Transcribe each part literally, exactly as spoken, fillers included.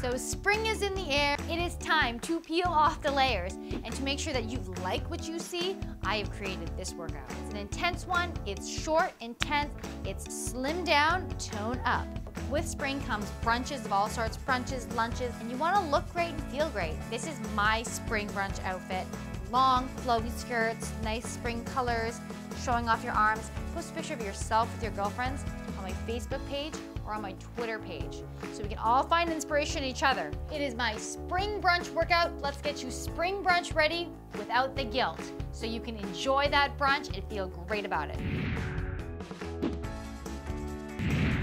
So spring is in the air. It is time to peel off the layers. And to make sure that you like what you see, I have created this workout. It's an intense one, it's short, intense, it's slim down, tone up. With spring comes brunches of all sorts, brunches, lunches, and you wanna look great and feel great. This is my spring brunch outfit. Long, flowy skirts, nice spring colors, showing off your arms. Post a picture of yourself with your girlfriends on my Facebook page or on my Twitter page so we can all find inspiration in each other. It is my spring brunch workout. Let's get you spring brunch ready without the guilt so you can enjoy that brunch and feel great about it.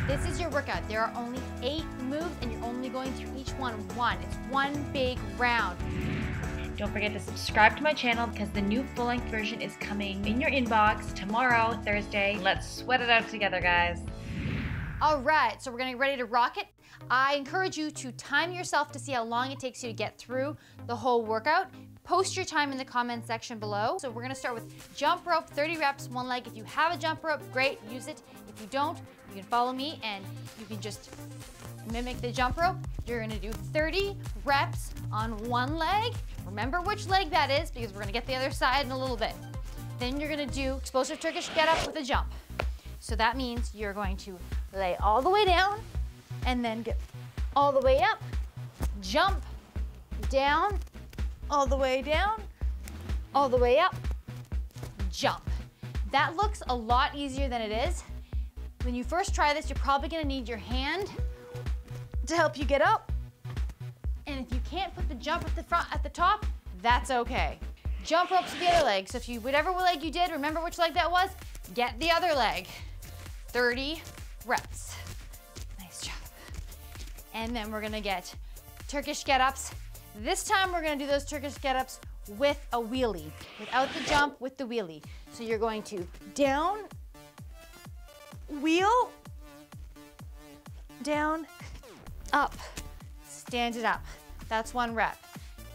This is your workout. There are only eight moves and you're only going through each one one. It's one big round. Don't forget to subscribe to my channel because the new full-length version is coming in your inbox tomorrow, Thursday. Let's sweat it out together, guys. All right, so we're gonna get ready to rock it. I encourage you to time yourself to see how long it takes you to get through the whole workout. Post your time in the comment section below. So we're gonna start with jump rope, thirty reps, one leg. If you have a jump rope, great, use it. If you don't, you can follow me and you can just mimic the jump rope. You're gonna do thirty reps on one leg. Remember which leg that is because we're gonna get the other side in a little bit. Then you're gonna do explosive Turkish get up with a jump. So that means you're going to lay all the way down and then get all the way up, jump, down, all the way down, all the way up, jump. That looks a lot easier than it is. When you first try this, you're probably gonna need your hand to help you get up. And if you can't put the jump at the front at the top, that's okay. Jump ropes to the other leg. So if you, whatever leg you did, remember which leg that was, get the other leg. thirty reps. Nice job. And then we're gonna get Turkish get-ups. This time we're gonna do those Turkish get-ups with a wheelie. Without the jump, with the wheelie. So you're going to down, wheel, down, up. Stand it up. That's one rep.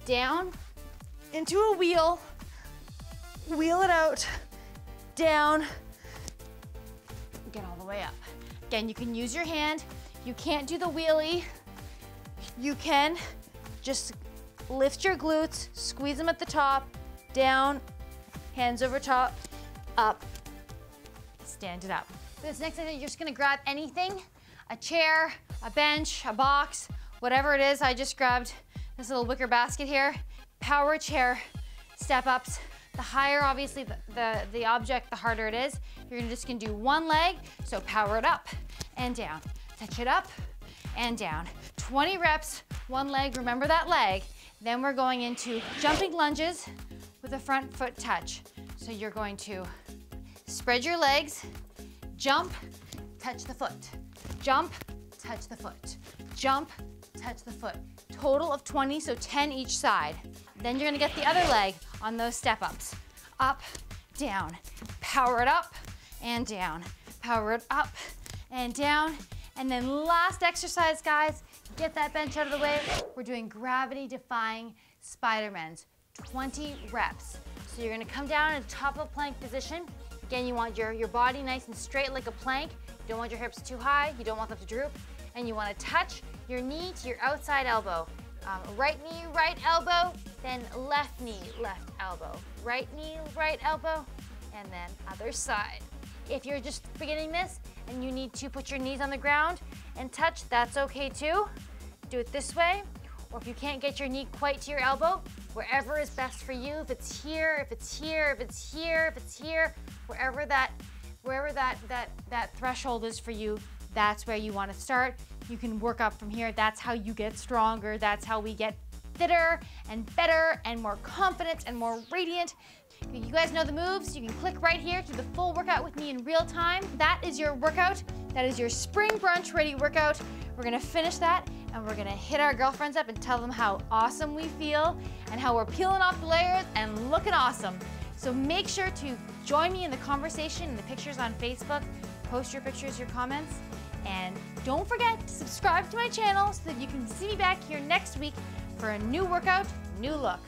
Down, into a wheel, wheel it out, down, get all the way up. Again, you can use your hand. You can't do the wheelie. You can just lift your glutes, squeeze them at the top, down, hands over top, up, stand it up. For this next thing, you're just gonna grab anything, a chair, a bench, a box, whatever it is. I just grabbed this little wicker basket here. Power chair, step ups. The higher, obviously, the, the, the object, the harder it is. You're just gonna do one leg, so power it up and down. Touch it up and down. twenty reps, one leg, remember that leg. Then we're going into jumping lunges with a front foot touch. So you're going to spread your legs, jump, touch the foot. Jump, touch the foot. Jump, touch the foot. Total of twenty, so ten each side. Then you're gonna get the other leg on those step ups. Up, down, power it up and down. Power it up and down. And then last exercise, guys, get that bench out of the way. We're doing gravity defying Spider-Mans, twenty reps. So you're gonna come down in top of plank position. Again, you want your, your body nice and straight like a plank. You don't want your hips too high, you don't want them to droop. And you wanna touch your knee to your outside elbow. Um, right knee, right elbow, then left knee, left elbow. Right knee, right elbow, and then other side. If you're just beginning this and you need to put your knees on the ground and touch, that's okay too. Do it this way. Or if you can't get your knee quite to your elbow, wherever is best for you. If it's here, if it's here, if it's here, if it's here, wherever that, wherever that, that, that threshold is for you, that's where you want to start. You can work up from here. That's how you get stronger. That's how we get fitter and better and more confident and more radiant. You guys know the moves. You can click right here to the full workout with me in real time. That is your workout. That is your spring brunch ready workout. We're gonna finish that and we're gonna hit our girlfriends up and tell them how awesome we feel and how we're peeling off the layers and looking awesome. So make sure to join me in the conversation and the pictures on Facebook. Post your pictures, your comments. And don't forget to subscribe to my channel so that you can see me back here next week for a new workout, new look.